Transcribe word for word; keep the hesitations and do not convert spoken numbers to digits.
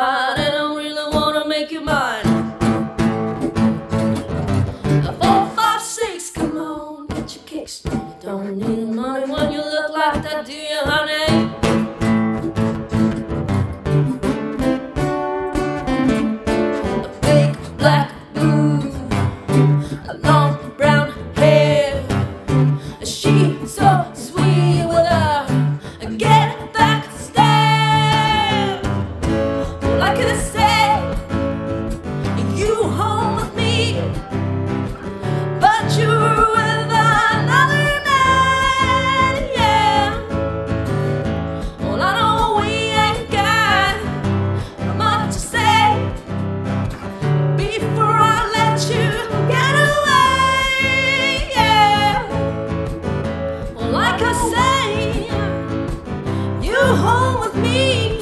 fine, and I really wanna make you mine. Four, five, six, come on, get your kicks. You don't need money when you look like that, do you, honey? A big black boob, a long brown hair, she's so sweet with her get back stare. All I can say, you home with me, but you're with another man, yeah. Well, I know we ain't got much to say before I let you get away, yeah. Well, like I say, home with me.